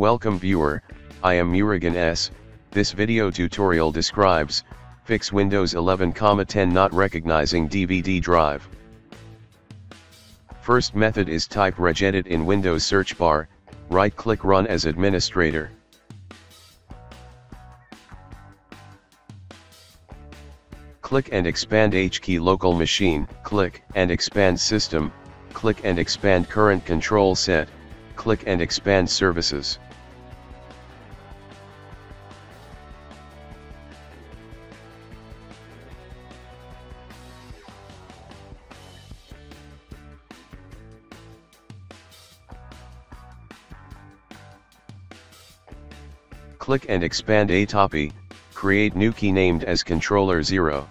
Welcome viewer, I am Murugan S. This video tutorial describes, fix Windows 11,10 not recognizing DVD drive. First method is type regedit in Windows search bar, right click run as administrator. Click and expand HKEY local machine, click and expand system, click and expand current control set, click and expand services. Click and expand atopy, create new key named as controller 0.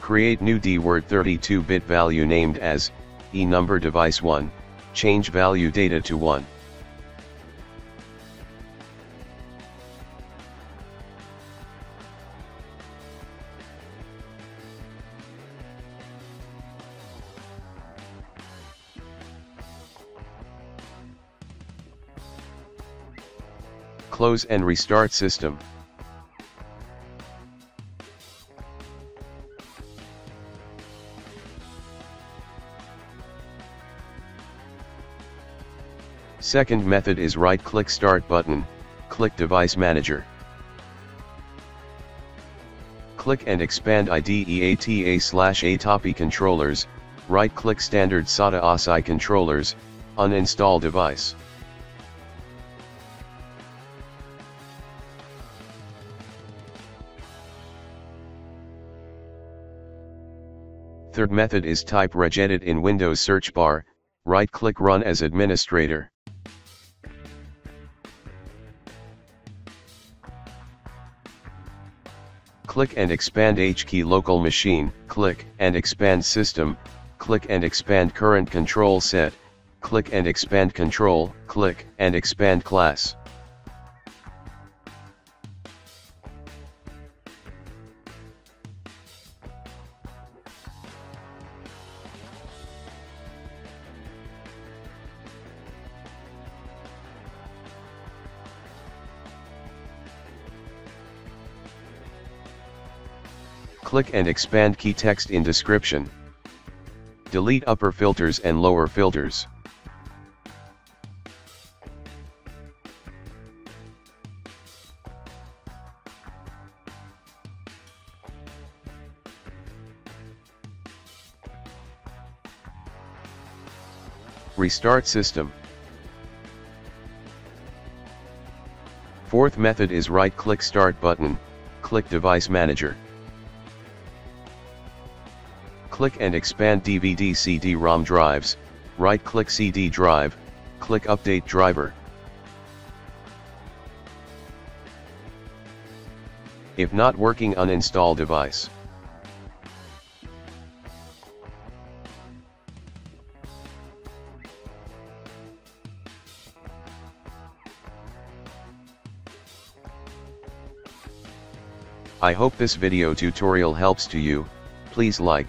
Create new DWORD 32-bit value named as E-number device 1, change value data to 1. Close and restart system. Second method is right-click Start button, click Device Manager. Click and expand IDE ATA/ATAPI Controllers, right-click Standard SATA SCSI Controllers, uninstall device. Third method is type regedit in Windows search bar, right-click Run as administrator. Click and expand HKEY local machine, click and expand system, click and expand current control set, click and expand control, click and expand class. Click and expand key text in description. Delete upper filters and lower filters. Restart system. Fourth method is right-click Start button, click Device Manager. Click and expand DVD CD-ROM drives, right-click CD drive, click Update driver. If not working, uninstall device. I hope this video tutorial helps to you. Please like,